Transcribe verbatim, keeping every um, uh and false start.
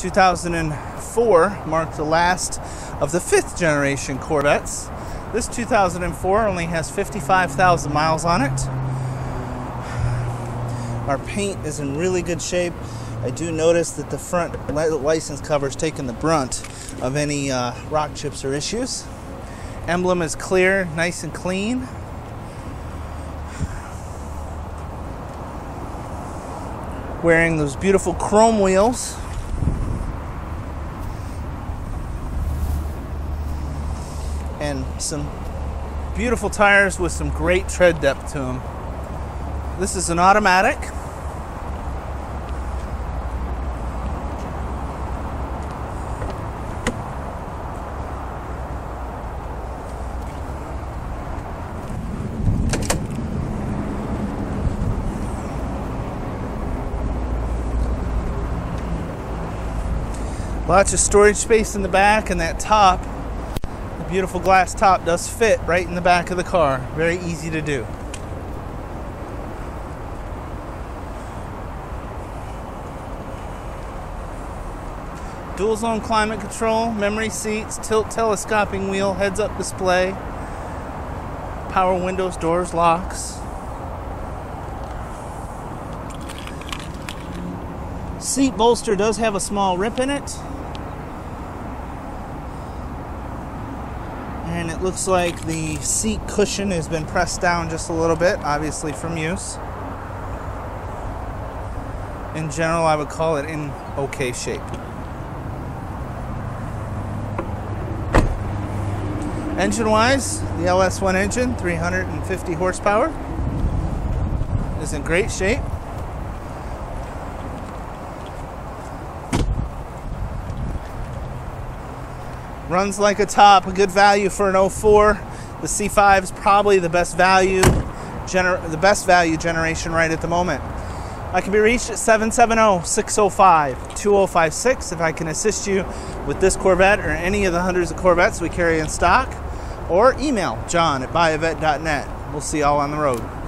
two thousand four marked the last of the fifth generation Corvettes. This two thousand four only has fifty-five thousand miles on it. Our paint is in really good shape. I do notice that the front license cover is taking the brunt of any uh, rock chips or issues. Emblem is clear, nice and clean. Wearing those beautiful chrome wheels. And some beautiful tires with some great tread depth to them. This is an automatic. Lots of storage space in the back, and that top, the beautiful glass top, does fit right in the back of the car. Very easy to do. Dual zone climate control, memory seats, tilt telescoping wheel, heads up display, power windows, doors, locks. Seat bolster does have a small rip in it. And it looks like the seat cushion has been pressed down just a little bit, obviously from use. In general, I would call it in okay shape. Engine-wise, the L S one engine, three hundred fifty horsepower, is in great shape. Runs like a top, a good value for an oh four. The C five is probably the best value, gener the best value generation right at the moment. I can be reached at seven seven zero, six zero five, two zero five six if I can assist you with this Corvette or any of the hundreds of Corvettes we carry in stock, or email John at buy a vette dot net. We'll see you all on the road.